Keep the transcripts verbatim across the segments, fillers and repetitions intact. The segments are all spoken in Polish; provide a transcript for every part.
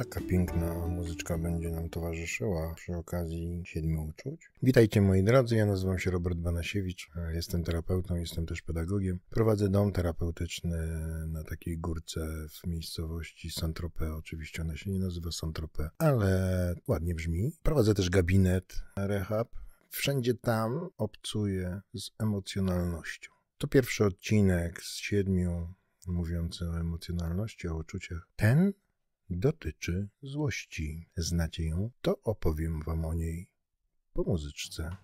Taka piękna muzyczka będzie nam towarzyszyła przy okazji Siedmiu Uczuć. Witajcie moi drodzy, ja nazywam się Robert Banasiewicz, jestem terapeutą, jestem też pedagogiem. Prowadzę dom terapeutyczny na takiej górce w miejscowości Saint-Tropez. Oczywiście ona się nie nazywa Saint-Tropez, ale ładnie brzmi. Prowadzę też gabinet Rehab. Wszędzie tam obcuję z emocjonalnością. To pierwszy odcinek z siedmiu mówiący o emocjonalności, o uczuciach. Ten dotyczy złości. Znacie ją? To opowiem wam o niej po muzyczce.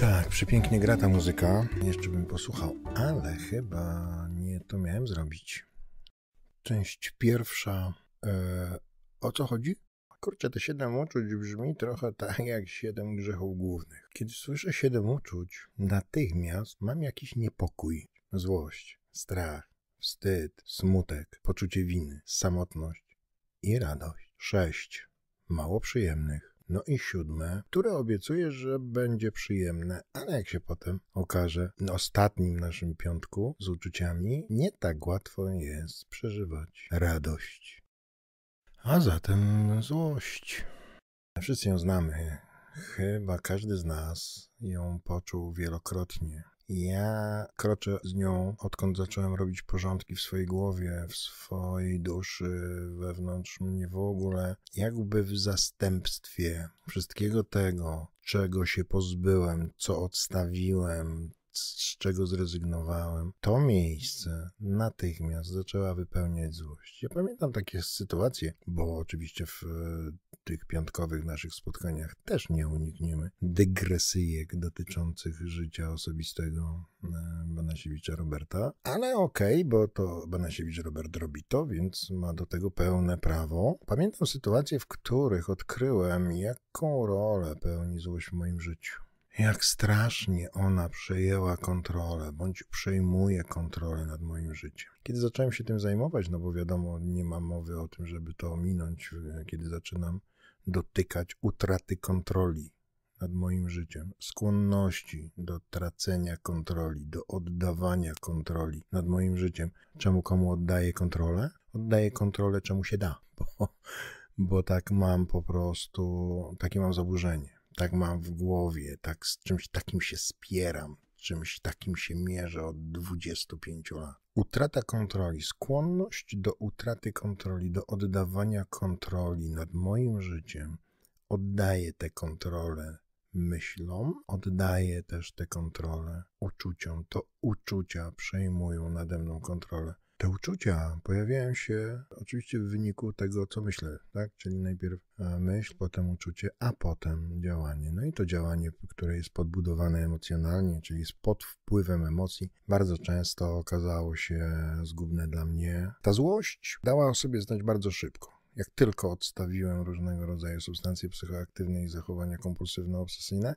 Tak, przepięknie gra ta muzyka. Jeszcze bym posłuchał, ale chyba nie to miałem zrobić. Część pierwsza. Eee, o co chodzi? Kurczę, te siedem uczuć brzmi trochę tak jak siedem grzechów głównych. Kiedy słyszę siedem uczuć, natychmiast mam jakiś niepokój, złość, strach, wstyd, smutek, poczucie winy, samotność i radość. Sześć mało przyjemnych. No i siódme, które obiecuję, że będzie przyjemne, ale jak się potem okaże, na ostatnim naszym piątku z uczuciami nie tak łatwo jest przeżywać radość. A zatem złość. Wszyscy ją znamy. Chyba każdy z nas ją poczuł wielokrotnie. Ja kroczę z nią, odkąd zacząłem robić porządki w swojej głowie, w swojej duszy, wewnątrz mnie w ogóle, jakby w zastępstwie wszystkiego tego, czego się pozbyłem, co odstawiłem, z czego zrezygnowałem. To miejsce natychmiast zaczęła wypełniać złość. Ja pamiętam takie sytuacje, bo oczywiście w tych piątkowych naszych spotkaniach też nie unikniemy dygresyjek dotyczących życia osobistego Banasiewicza Roberta, ale okej, okay, bo to Banasiewicz Robert robi to, więc ma do tego pełne prawo. Pamiętam sytuacje, w których odkryłem, jaką rolę pełni złość w moim życiu. Jak strasznie ona przejęła kontrolę, bądź przejmuje kontrolę nad moim życiem. Kiedy zacząłem się tym zajmować, no bo wiadomo, nie ma mowy o tym, żeby to ominąć, kiedy zaczynam dotykać utraty kontroli nad moim życiem, skłonności do tracenia kontroli, do oddawania kontroli nad moim życiem. Czemu komu oddaję kontrolę? Oddaję kontrolę, czemu się da, bo, bo tak mam po prostu, takie mam zaburzenie. Tak mam w głowie, tak z czymś takim się spieram, czymś takim się mierzę od dwudziestu pięciu lat. Utrata kontroli, skłonność do utraty kontroli, do oddawania kontroli nad moim życiem. Oddaję tę kontrolę myślom, oddaję też tę kontrolę uczuciom. To uczucia przejmują nade mną kontrolę. Te uczucia pojawiają się oczywiście w wyniku tego, co myślę, tak? Czyli najpierw myśl, potem uczucie, a potem działanie. No i to działanie, które jest podbudowane emocjonalnie, czyli jest pod wpływem emocji, bardzo często okazało się zgubne dla mnie. Ta złość dała o sobie znać bardzo szybko. Jak tylko odstawiłem różnego rodzaju substancje psychoaktywne i zachowania kompulsywno-obsesyjne,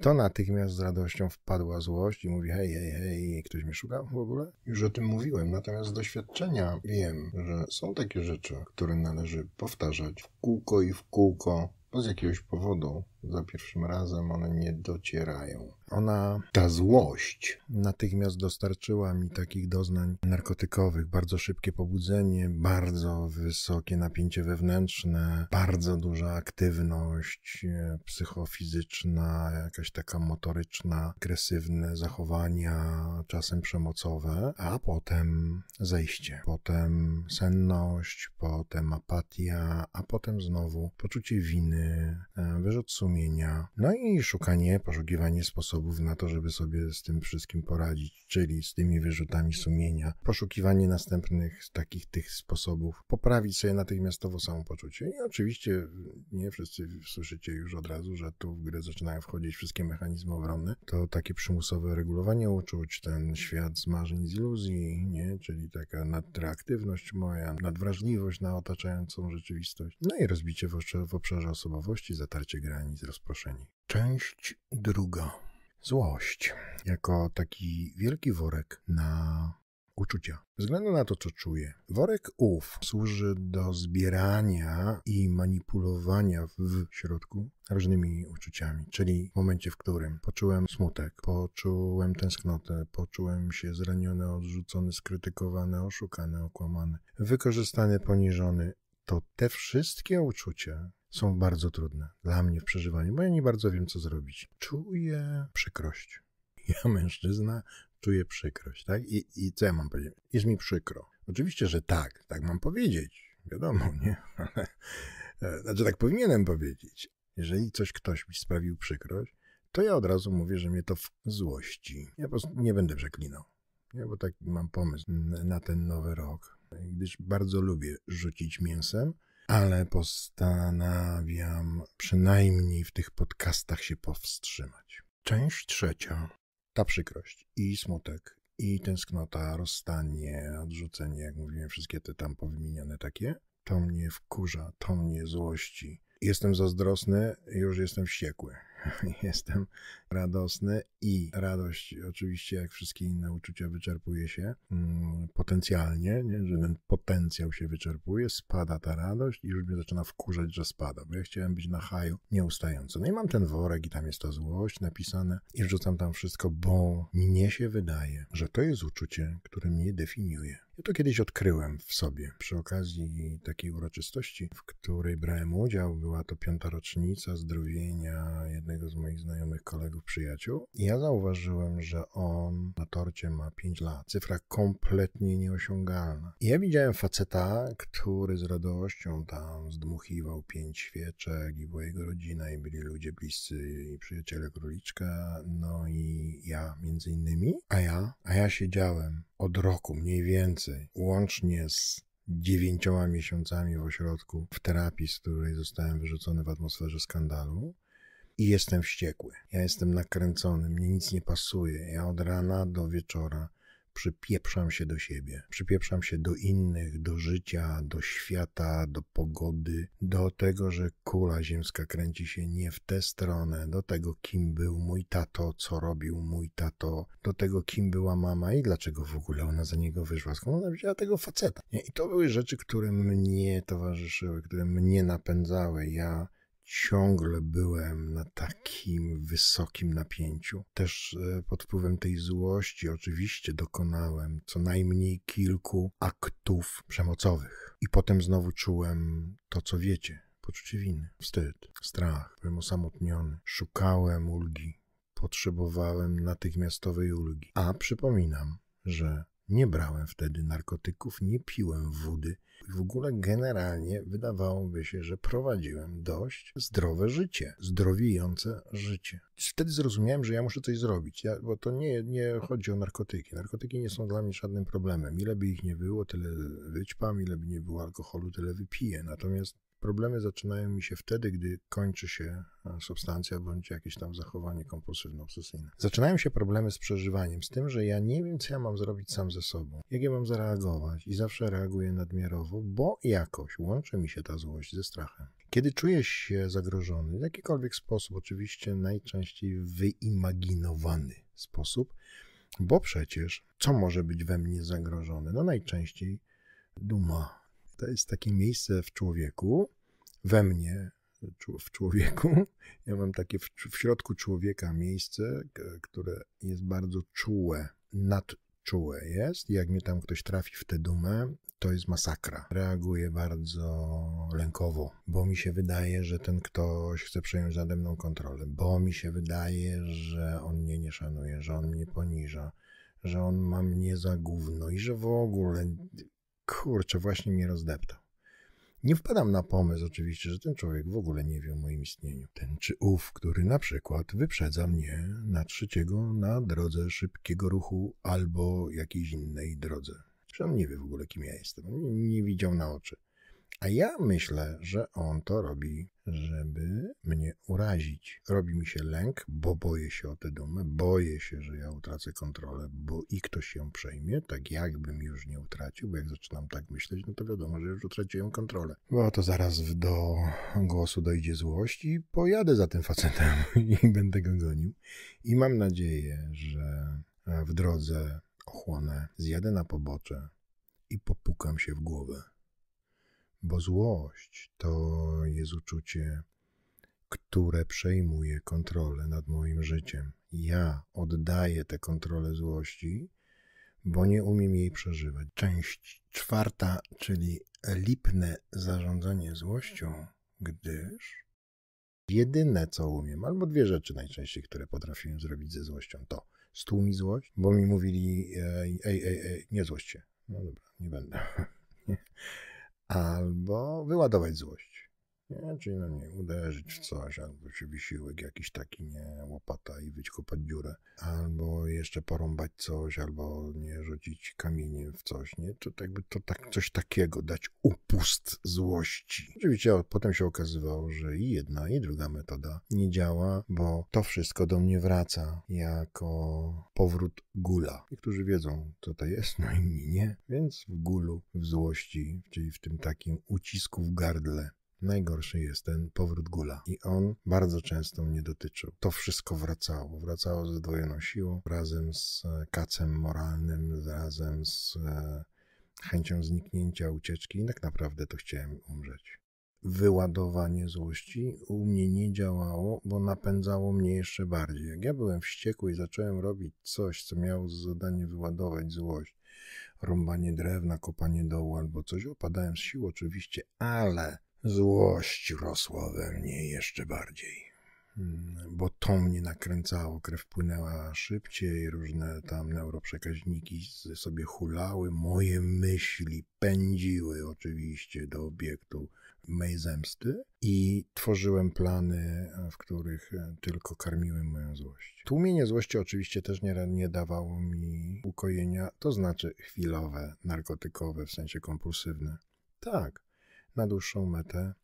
to natychmiast z radością wpadła złość i mówi: hej, hej, hej, ktoś mnie szukał w ogóle? Już o tym mówiłem, natomiast z doświadczenia wiem, że są takie rzeczy, które należy powtarzać w kółko i w kółko, bo z jakiegoś powodu za pierwszym razem one nie docierają. Ona, ta złość, natychmiast dostarczyła mi takich doznań narkotykowych. Bardzo szybkie pobudzenie, bardzo wysokie napięcie wewnętrzne, bardzo duża aktywność psychofizyczna, jakaś taka motoryczna, agresywne zachowania, czasem przemocowe, a potem zejście. Potem senność, potem apatia, a potem znowu poczucie winy, wyrzut sumienia. No i szukanie, poszukiwanie sposobów na to, żeby sobie z tym wszystkim poradzić, czyli z tymi wyrzutami sumienia, poszukiwanie następnych takich tych sposobów, poprawić sobie natychmiastowo samopoczucie. I oczywiście nie wszyscy słyszycie już od razu, że tu w grę zaczynają wchodzić wszystkie mechanizmy obronne. To takie przymusowe regulowanie uczuć, ten świat z marzeń, z iluzji, nie? Czyli taka nadreaktywność moja, nadwrażliwość na otaczającą rzeczywistość. No i rozbicie w obszarze osobowości, zatarcie granic. Rozproszeni. Część druga. Złość. Jako taki wielki worek na uczucia. Bez względu na to, co czuję. Worek ów służy do zbierania i manipulowania w środku różnymi uczuciami, czyli w momencie, w którym poczułem smutek, poczułem tęsknotę, poczułem się zraniony, odrzucony, skrytykowany, oszukany, okłamany, wykorzystany, poniżony, to te wszystkie uczucia są bardzo trudne dla mnie w przeżywaniu, bo ja nie bardzo wiem, co zrobić. Czuję przykrość. Ja, mężczyzna, czuję przykrość, tak? I, i co ja mam powiedzieć? Jest mi przykro. Oczywiście, że tak, tak mam powiedzieć. Wiadomo, nie? Ale, znaczy, tak powinienem powiedzieć. Jeżeli coś ktoś mi sprawił przykrość, to ja od razu mówię, że mnie to w złości. Ja po prostu nie będę przeklinał, nie? Bo taki mam pomysł na ten nowy rok. Gdyż bardzo lubię rzucić mięsem, ale postanawiam przynajmniej w tych podcastach się powstrzymać. Część trzecia. Ta przykrość i smutek i tęsknota, rozstanie, odrzucenie, jak mówiłem, wszystkie te tam powymienione takie, to mnie wkurza, to mnie złości. Jestem zazdrosny, już jestem wściekły. Jestem radosny i radość, oczywiście, jak wszystkie inne uczucia, wyczerpuje się hmm, potencjalnie, nie? Że ten potencjał się wyczerpuje, spada ta radość i już mnie zaczyna wkurzać, że spada, bo ja chciałem być na haju nieustająco. No i mam ten worek i tam jest ta złość napisane i wrzucam tam wszystko, bo mnie się wydaje, że to jest uczucie, które mnie definiuje. Ja to kiedyś odkryłem w sobie przy okazji takiej uroczystości, w której brałem udział. Była to piąta rocznica zdrowienia jednego z moich znajomych kolegów, przyjaciół. I ja zauważyłem, że on na torcie ma pięć lat. Cyfra kompletnie nieosiągalna. I ja widziałem faceta, który z radością tam zdmuchiwał pięć świeczek i była jego rodzina i byli ludzie bliscy i przyjaciele króliczka, no i ja między innymi. A ja? A ja siedziałem od roku mniej więcej, łącznie z dziewięcioma miesiącami w ośrodku, w terapii, z której zostałem wyrzucony w atmosferze skandalu. I jestem wściekły, ja jestem nakręcony, mnie nic nie pasuje, ja od rana do wieczora przypieprzam się do siebie, przypieprzam się do innych, do życia, do świata, do pogody, do tego, że kula ziemska kręci się nie w tę stronę, do tego, kim był mój tato, co robił mój tato, do tego, kim była mama i dlaczego w ogóle ona za niego wyszła, skąd ona wzięła tego faceta. I to były rzeczy, które mnie towarzyszyły, które mnie napędzały, ja ciągle byłem na takim wysokim napięciu. Też pod wpływem tej złości oczywiście dokonałem co najmniej kilku aktów przemocowych. I potem znowu czułem to, co wiecie. Poczucie winy, wstyd, strach. Byłem osamotniony. Szukałem ulgi. Potrzebowałem natychmiastowej ulgi. A przypominam, że nie brałem wtedy narkotyków, nie piłem wody. W ogóle generalnie wydawałoby się, że prowadziłem dość zdrowe życie, zdrowiejące życie. Wtedy zrozumiałem, że ja muszę coś zrobić, ja, bo to nie, nie chodzi o narkotyki. Narkotyki nie są dla mnie żadnym problemem. Ile by ich nie było, tyle wyćpam, ile by nie było alkoholu, tyle wypiję. Natomiast problemy zaczynają mi się wtedy, gdy kończy się substancja bądź jakieś tam zachowanie kompulsywno-obsesyjne. Zaczynają się problemy z przeżywaniem, z tym, że ja nie wiem, co ja mam zrobić sam ze sobą, jak ja mam zareagować i zawsze reaguję nadmiarowo, bo jakoś łączy mi się ta złość ze strachem. Kiedy czuję się zagrożony, w jakikolwiek sposób, oczywiście najczęściej wyimaginowany sposób, bo przecież co może być we mnie zagrożone? No najczęściej duma. To jest takie miejsce w człowieku, we mnie, w człowieku. Ja mam takie w, w środku człowieka miejsce, które jest bardzo czułe, nadczułe jest. Jak mnie tam ktoś trafi w tę dumę, to jest masakra. Reaguję bardzo lękowo, bo mi się wydaje, że ten ktoś chce przejąć nade mną kontrolę, bo mi się wydaje, że on mnie nie szanuje, że on mnie poniża, że on ma mnie za gówno i że w ogóle... Kurczę, właśnie mnie rozdeptał. Nie wpadam na pomysł oczywiście, że ten człowiek w ogóle nie wie o moim istnieniu. Ten czy ów, który na przykład wyprzedza mnie na trzeciego na drodze szybkiego ruchu albo jakiejś innej drodze. Przecież on nie wie w ogóle, kim ja jestem. On nie widział na oczy. A ja myślę, że on to robi, żeby mnie urazić. Robi mi się lęk, bo boję się o tę dumę, boję się, że ja utracę kontrolę, bo i ktoś ją przejmie, tak jakbym już nie utracił, bo jak zaczynam tak myśleć, no to wiadomo, że już utraciłem kontrolę. Bo to zaraz do głosu dojdzie złość i pojadę za tym facetem i będę go gonił. I mam nadzieję, że w drodze ochłonę, zjadę na pobocze i popukam się w głowę. Bo złość to jest uczucie, które przejmuje kontrolę nad moim życiem. Ja oddaję tę kontrolę złości, bo nie umiem jej przeżywać. Część czwarta, czyli lipne zarządzanie złością, gdyż jedyne co umiem, albo dwie rzeczy najczęściej, które potrafiłem zrobić ze złością, to stłumić złość, bo mi mówili ej, ej, ej, nie złość się. No dobra, nie będę. Albo wyładować złość. Nie? Czyli no nie, uderzyć w coś, albo się wysiłek jakiś taki, nie, łopata i wykopać dziurę, albo jeszcze porąbać coś, albo nie, rzucić kamieniem w coś, nie, to jakby to tak, coś takiego, dać upust złości. Oczywiście potem się okazywało, że i jedna, i druga metoda nie działa, bo to wszystko do mnie wraca jako powrót gula. Niektórzy wiedzą, co to jest, no inni nie, więc w gulu, w złości, czyli w tym takim ucisku w gardle, najgorszy jest ten powrót gula i on bardzo często mnie dotyczył. To wszystko wracało. Wracało ze zdwojoną siłą, razem z kacem moralnym, razem z chęcią zniknięcia, ucieczki i tak naprawdę to chciałem umrzeć. Wyładowanie złości u mnie nie działało, bo napędzało mnie jeszcze bardziej. Jak ja byłem wściekły i zacząłem robić coś, co miało zadanie wyładować złość, rąbanie drewna, kopanie dołu albo coś, opadałem z sił oczywiście, ale złość rosła we mnie jeszcze bardziej, bo to mnie nakręcało, krew płynęła szybciej, różne tam neuroprzekaźniki sobie hulały, moje myśli pędziły oczywiście do obiektu mej zemsty i tworzyłem plany, w których tylko karmiłem moją złość. Tłumienie złości oczywiście też nie, nie dawało mi ukojenia, to znaczy chwilowe, narkotykowe, w sensie kompulsywne. Tak. Na dłuższą metę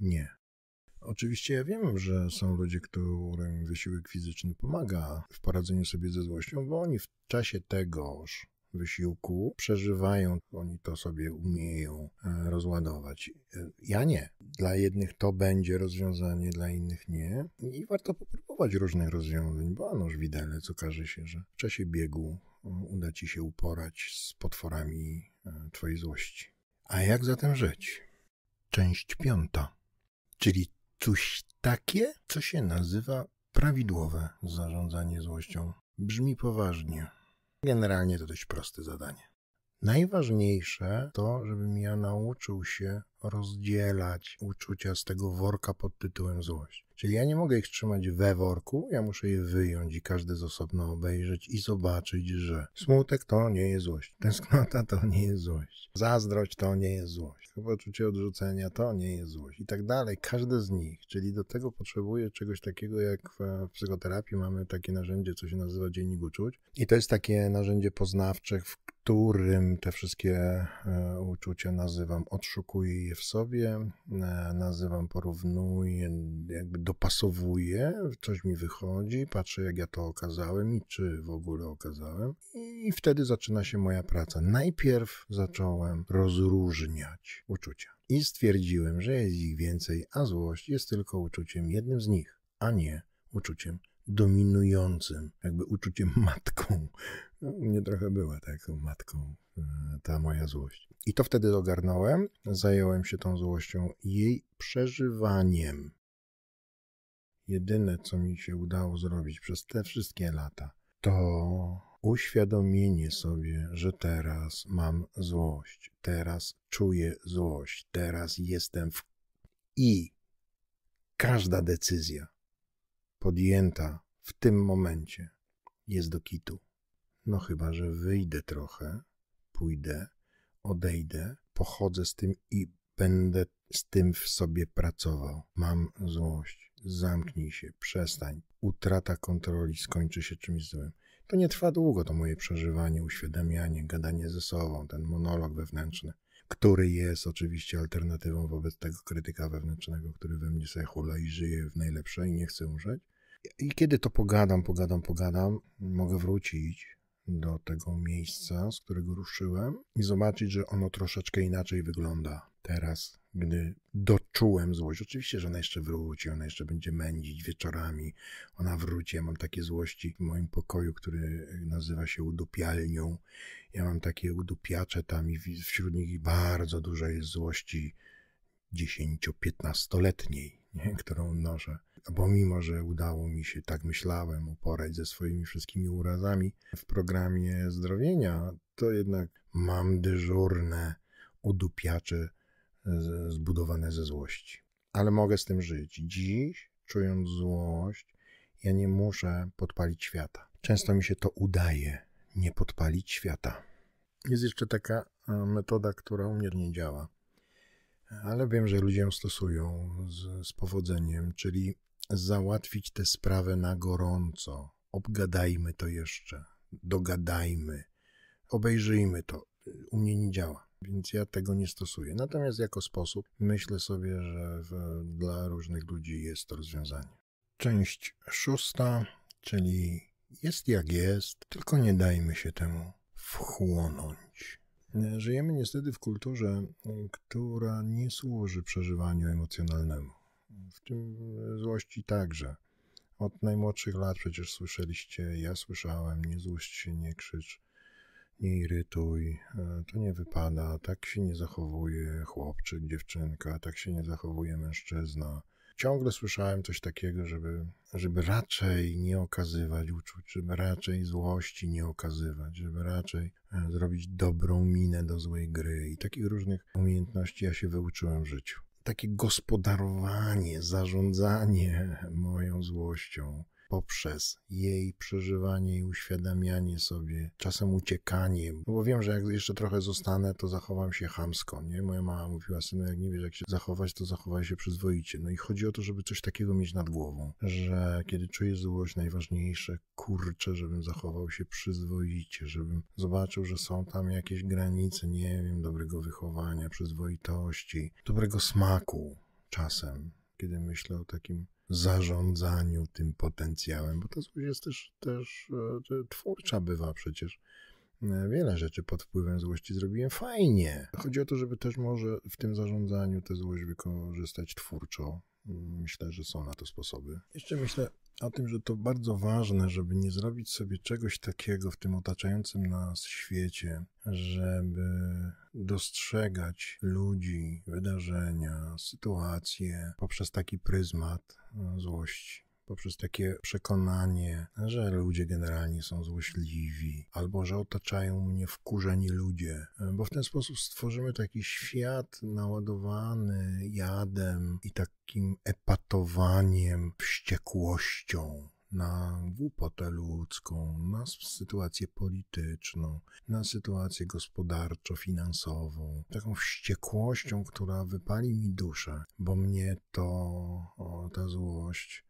nie. Oczywiście ja wiem, że są ludzie, którym wysiłek fizyczny pomaga w poradzeniu sobie ze złością, bo oni w czasie tegoż wysiłku przeżywają, oni to sobie umieją rozładować. Ja nie. Dla jednych to będzie rozwiązanie, dla innych nie. I warto popróbować różnych rozwiązań, bo anoż widelec okaże się, że w czasie biegu uda ci się uporać z potworami twojej złości. A jak zatem żyć? Część piąta, czyli coś takie, co się nazywa prawidłowe zarządzanie złością. Brzmi poważnie. Generalnie to dość proste zadanie. Najważniejsze to, żebym ja nauczył się rozdzielać uczucia z tego worka pod tytułem złość. Czyli ja nie mogę ich trzymać we worku, ja muszę je wyjąć i każdy z osobna obejrzeć i zobaczyć, że smutek to nie jest złość, tęsknota to nie jest złość, zazdrość to nie jest złość, poczucie odrzucenia to nie jest złość i tak dalej. Każde z nich, czyli do tego potrzebuję czegoś takiego jak w psychoterapii mamy takie narzędzie, co się nazywa dziennik uczuć i to jest takie narzędzie poznawcze, w którym te wszystkie uczucia nazywam, odszukuję je w sobie, nazywam, porównuję, jakby dopasowuję, coś mi wychodzi, patrzę jak ja to okazałem i czy w ogóle okazałem i wtedy zaczyna się moja praca. Najpierw zacząłem rozróżniać uczucia i stwierdziłem, że jest ich więcej, a złość jest tylko uczuciem jednym z nich, a nie uczuciem dominującym, jakby uczuciem matką. No, mnie trochę była taką matką ta moja złość. I to wtedy ogarnąłem, zająłem się tą złością i jej przeżywaniem. Jedyne, co mi się udało zrobić przez te wszystkie lata, to uświadomienie sobie, że teraz mam złość, teraz czuję złość, teraz jestem w... I każda decyzja podjęta w tym momencie jest do kitu. No chyba, że wyjdę trochę, pójdę, odejdę, pochodzę z tym i będę z tym w sobie pracował. Mam złość, zamknij się, przestań. Utrata kontroli skończy się czymś złym. To nie trwa długo, to moje przeżywanie, uświadamianie, gadanie ze sobą, ten monolog wewnętrzny, który jest oczywiście alternatywą wobec tego krytyka wewnętrznego, który we mnie sobie hula i żyje w najlepsze i nie chce umrzeć. I kiedy to pogadam, pogadam, pogadam, mogę wrócić do tego miejsca, z którego ruszyłem i zobaczyć, że ono troszeczkę inaczej wygląda teraz, gdy doczekam czułem złość. Oczywiście, że ona jeszcze wróci, ona jeszcze będzie mędzić wieczorami, ona wróci. Ja mam takie złości w moim pokoju, który nazywa się udupialnią. Ja mam takie udupiacze tam i wśród nich bardzo dużo jest złości dziesięcio-piętnastoletniej, nie? Którą noszę. Bo mimo, że udało mi się, tak myślałem, uporać ze swoimi wszystkimi urazami w programie zdrowienia, to jednak mam dyżurne udupiacze zbudowane ze złości. Ale mogę z tym żyć. Dziś, czując złość, ja nie muszę podpalić świata. Często mi się to udaje, nie podpalić świata. Jest jeszcze taka metoda, która u mnie nie działa, ale wiem, że ludzie ją stosują z, z powodzeniem, czyli załatwić tę sprawę na gorąco. Obgadajmy to jeszcze, dogadajmy, obejrzyjmy to. U mnie nie działa, więc ja tego nie stosuję. Natomiast jako sposób myślę sobie, że w, dla różnych ludzi jest to rozwiązanie. Część szósta, czyli jest jak jest, tylko nie dajmy się temu wchłonąć. Żyjemy niestety w kulturze, która nie służy przeżywaniu emocjonalnemu. W tym złości także. Od najmłodszych lat przecież słyszeliście, ja słyszałem, nie złość się, nie krzycz, nie irytuj, to nie wypada, tak się nie zachowuje chłopczyk, dziewczynka, tak się nie zachowuje mężczyzna. Ciągle słyszałem coś takiego, żeby, żeby raczej nie okazywać uczuć, żeby raczej złości nie okazywać, żeby raczej zrobić dobrą minę do złej gry. I takich różnych umiejętności ja się wyuczyłem w życiu. Takie gospodarowanie, zarządzanie moją złością poprzez jej przeżywanie i uświadamianie sobie, czasem uciekanie, bo wiem, że jak jeszcze trochę zostanę, to zachowam się chamsko, nie? Moja mama mówiła, synu, jak nie wiesz, jak się zachować, to zachowaj się przyzwoicie. No i chodzi o to, żeby coś takiego mieć nad głową, że kiedy czuję złość, najważniejsze, kurczę, żebym zachował się przyzwoicie, żebym zobaczył, że są tam jakieś granice, nie wiem, dobrego wychowania, przyzwoitości, dobrego smaku czasem, kiedy myślę o takim zarządzaniu tym potencjałem, bo ta złość jest też, też twórcza bywa przecież. Wiele rzeczy pod wpływem złości zrobiłem fajnie. Chodzi o to, żeby też może w tym zarządzaniu tę złość wykorzystać twórczo. Myślę, że są na to sposoby. Jeszcze myślę o tym, że to bardzo ważne, żeby nie zrobić sobie czegoś takiego w tym otaczającym nas świecie, żeby dostrzegać ludzi, wydarzenia, sytuacje poprzez taki pryzmat złości, poprzez takie przekonanie, że ludzie generalnie są złośliwi albo że otaczają mnie wkurzeni ludzie, bo w ten sposób stworzymy taki świat naładowany jadem i takim epatowaniem, wściekłością na głupotę ludzką, na sytuację polityczną, na sytuację gospodarczo-finansową, taką wściekłością, która wypali mi duszę, bo mnie to, o, ta złość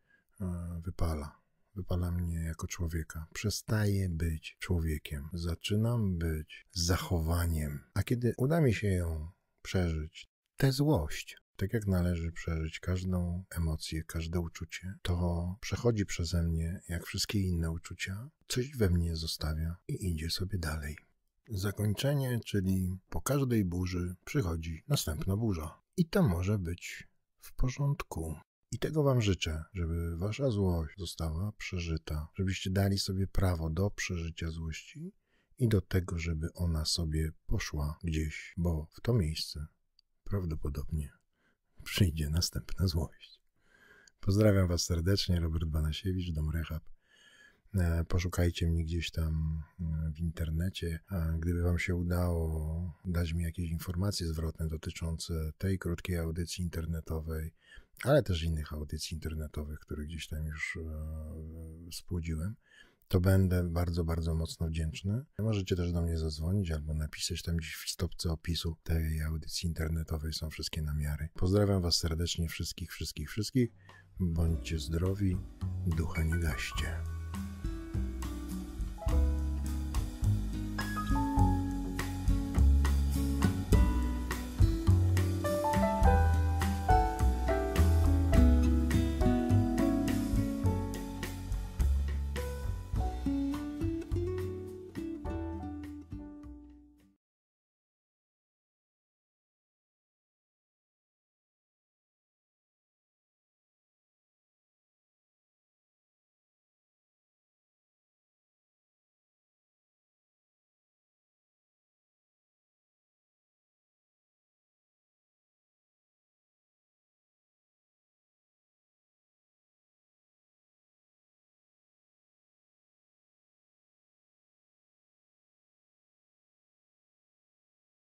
wypala. Wypala mnie jako człowieka. Przestaję być człowiekiem. Zaczynam być zachowaniem. A kiedy uda mi się ją przeżyć, tę złość, tak jak należy przeżyć każdą emocję, każde uczucie, to przechodzi przeze mnie, jak wszystkie inne uczucia, coś we mnie zostawia i idzie sobie dalej. Zakończenie, czyli po każdej burzy przychodzi następna burza. I to może być w porządku. I tego wam życzę, żeby wasza złość została przeżyta, żebyście dali sobie prawo do przeżycia złości i do tego, żeby ona sobie poszła gdzieś, bo w to miejsce prawdopodobnie przyjdzie następna złość. Pozdrawiam was serdecznie, Robert Banasiewicz, Dom Rehab. Poszukajcie mnie gdzieś tam w internecie, a gdyby wam się udało dać mi jakieś informacje zwrotne dotyczące tej krótkiej audycji internetowej, ale też innych audycji internetowych, które gdzieś tam już e, spłudziłem, to będę bardzo, bardzo mocno wdzięczny. Możecie też do mnie zadzwonić albo napisać tam gdzieś w stopce opisu tej audycji internetowej, są wszystkie namiary. Pozdrawiam was serdecznie wszystkich, wszystkich, wszystkich. Bądźcie zdrowi, ducha nie gaście.